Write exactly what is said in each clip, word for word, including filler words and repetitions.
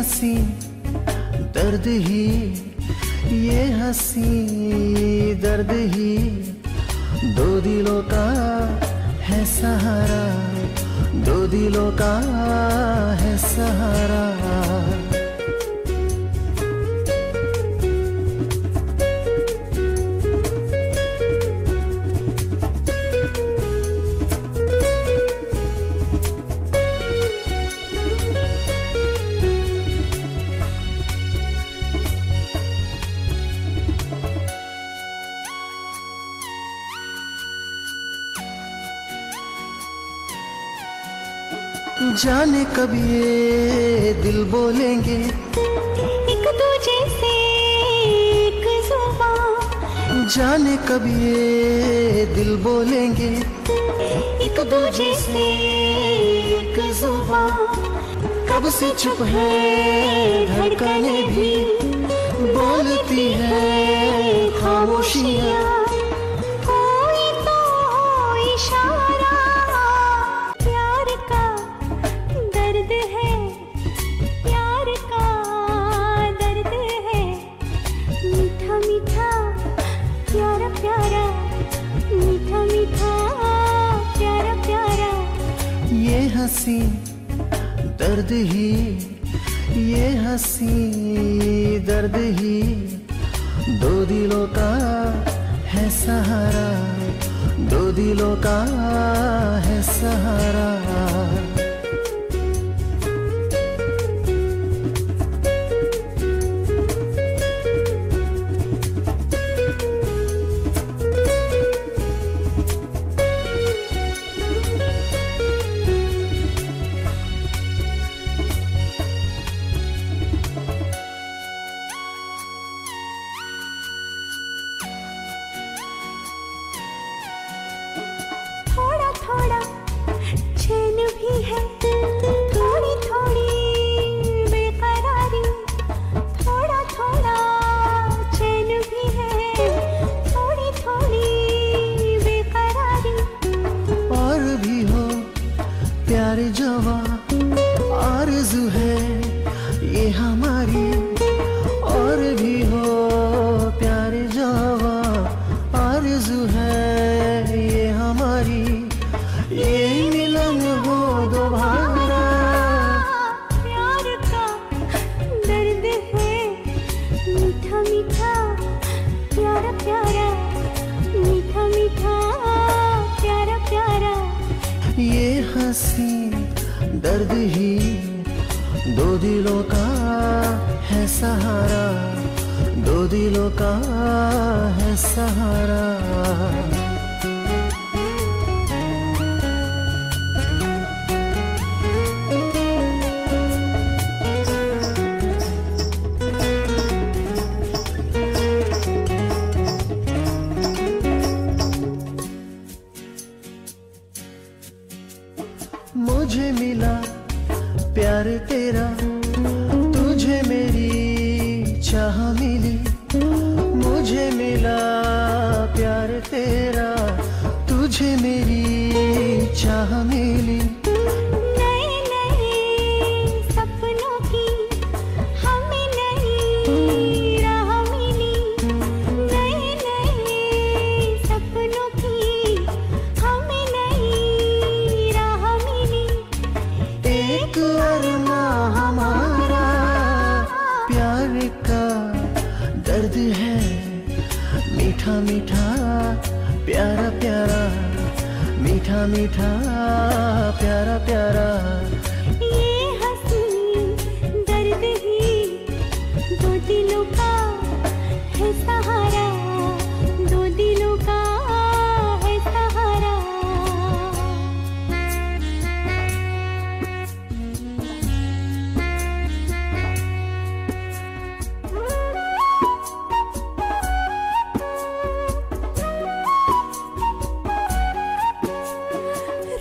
हंसी दर्द ही, ये हंसी दर्द ही, दो दिलों का है सहारा, दो दिलों का है सहारा। जाने कब ये दिल बोलेंगे एक दूजे से एक जुबान, जाने कब ये दिल बोलेंगे एक दूजे से एक जुबान। कब से चुप है धड़कने भी, बोलती है खामोशियां। हंसी दर्द ही, ये हंसी दर्द ही, दो दिलों का है सहारा, दो दिलों का है सहारा। आरज़ू है ये हमारी, और भी हो प्यार जावा, आरज़ू है ये हमारी, ये मिलन हो दोबारा। प्यार का दर्द है मीठा मीठा प्यारा प्यारा, मीठा मीठा प्यारा प्यारा। ये हंसी दर्द ही, दो दिलों का है सहारा, दो दिलों का है सहारा। मुझे मिला प्यार तेरा, तुझे मेरी चाह मिली, मुझे मिला प्यार तेरा, तुझे मेरी चाह मिली। नए नए सपनों की हमें नई राह मिली, नए नए सपनों की हमें नई राह मिली। एक अरमा हमारा, प्यार का दर्द है मीठा मीठा प्यारा प्यारा, मीठा मीठा प्यारा प्यारा। ये हंसी दर्द ही, दो दिलों का है सहारा, दो दिलों का है सहारा।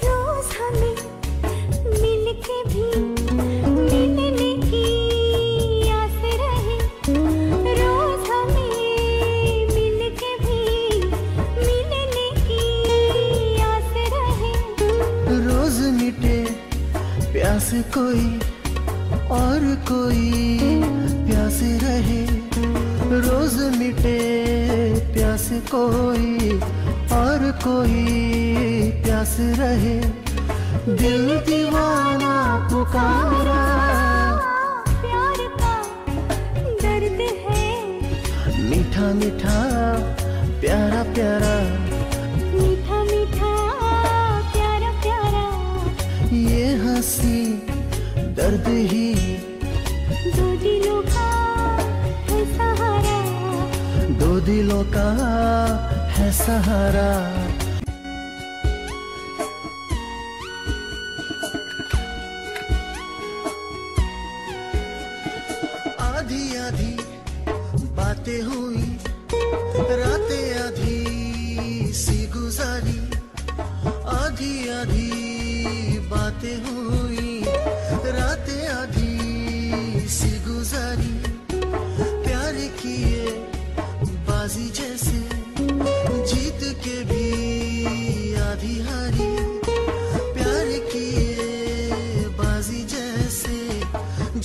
रोज हमें मिलके भी मिलने की आस रहे, रोज हमें मिटे प्यास कोई और कोई प्यास रहे। दिल दीवाना पुकारा प्यार का दर्द है, मीठा मीठा प्यारा प्यारा, मीठा मीठा प्यारा प्यारा। ये हंसी दर्द ही दो दिलों का है सहारा, दो दिलों का है सहारा। आधी आधी बातें हुई, रातें आधी सी गुजारी, आधी आधी बातें हुई, रातें आधी सी गुजारी। प्यार किए बाजी जैसे जीत के भी आधी हारी, प्यार किए बाजी जैसे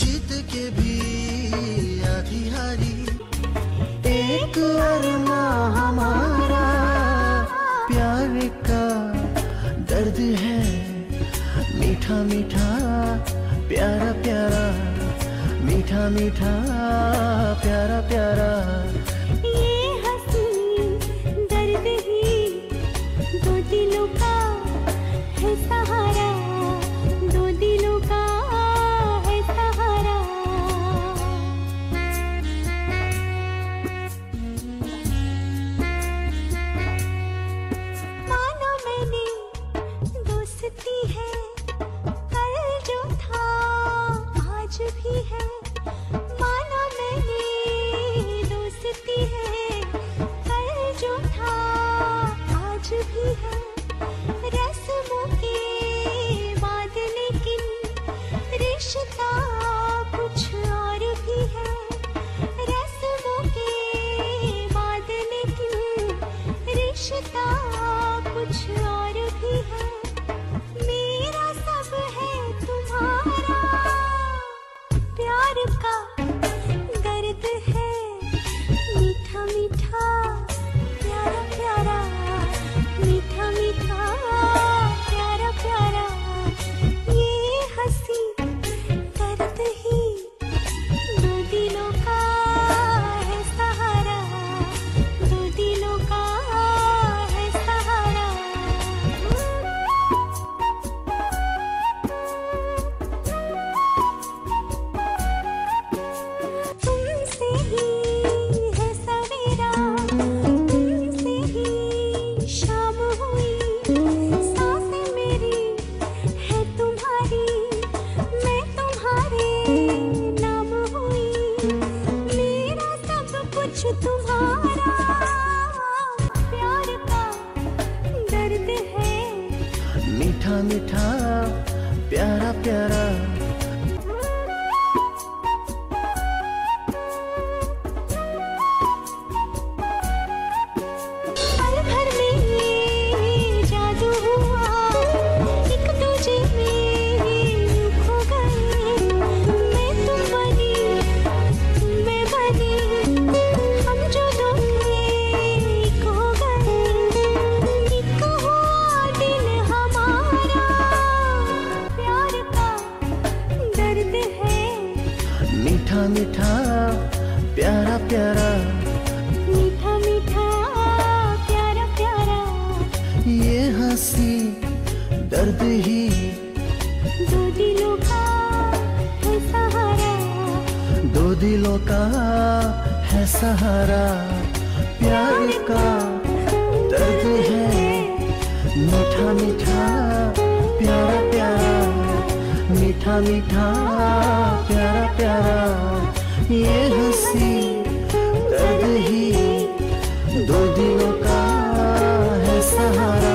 जीत के भी आधी हारी। एक अरमा हमारा प्यार का दर्द है, मीठा मीठा प्यारा प्यारा, मीठा मीठा प्यारा प्यारा। ये हंसी दर्द ही दो दिलों का है सहारा, दो दिलों का है सहारा। माना मैंने दोस्ती है, कल जो था आज भी है, माना मैंने दोस्ती है, कल जो था आज भी है। रस्मों के बाद लेकिन रिश्ता कुछ और भी है, रस्मों के बाद लेकिन रिश्ता कुछ और भी है। मेरा सब है तुम्हारा, प्यार का दर्द है, मीठा मीठा प्यारा प्यारा, मीठा मीठा प्यारा प्यारा। ये हंसी दर्द ही दो दिलों का है सहारा, दो दिलों का है सहारा। तुमसे ही है सवेरा, तुमसे ही शाम हुई, सांसें मेरी है तुम्हारी, मैं तुम्हारे नाम हुई। मेरा सब कुछ तुम्हारा, प्यार का दर्द है, मीठा मीठा प्यारा प्यारा। पल भर में ये जादू हुआ, एक दूजे में खो गए। मैं तुम बनी, तुम मैं बनी, हम जो दो थे एक हो गए। एक हुआ दिल हमारा, प्यार का दर्द है, मीठा मीठा प्यारा प्यारा। मीठा मीठा प्यारा प्यारा। ये हंसी दर्द ही दो दिलों का है सहारा, दो दिलों का है सहारा। प्यार का दर्द है, मीठा मीठा प्यारा प्यारा, मीठा मीठा प्यारा प्यारा। ये हंसी दर्द ही दो दिलों का है सहारा।